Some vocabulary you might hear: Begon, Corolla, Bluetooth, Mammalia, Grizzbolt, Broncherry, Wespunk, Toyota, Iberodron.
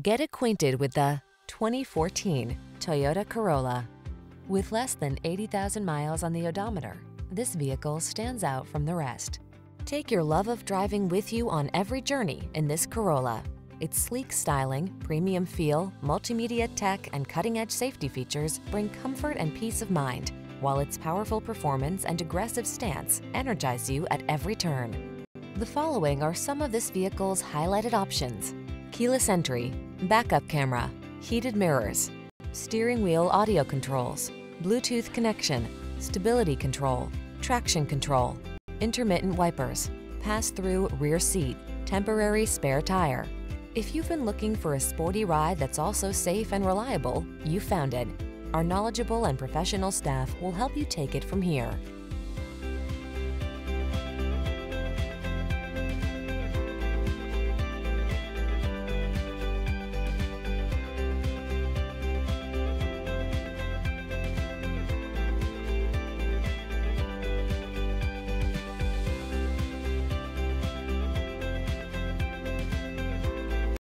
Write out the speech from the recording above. Get acquainted with the 2014 Toyota Corolla. With less than 80,000 miles on the odometer, this vehicle stands out from the rest. Take your love of driving with you on every journey in this Corolla. Its sleek styling, premium feel, multimedia tech, and cutting-edge safety features bring comfort and peace of mind, while its powerful performance and aggressive stance energize you at every turn. The following are some of this vehicle's highlighted options: keyless entry, backup camera, heated mirrors, steering wheel audio controls, Bluetooth connection, stability control, traction control, intermittent wipers, pass-through rear seat, temporary spare tire. If you've been looking for a sporty ride that's also safe and reliable, you found it. Our knowledgeable and professional staff will help you take it from here.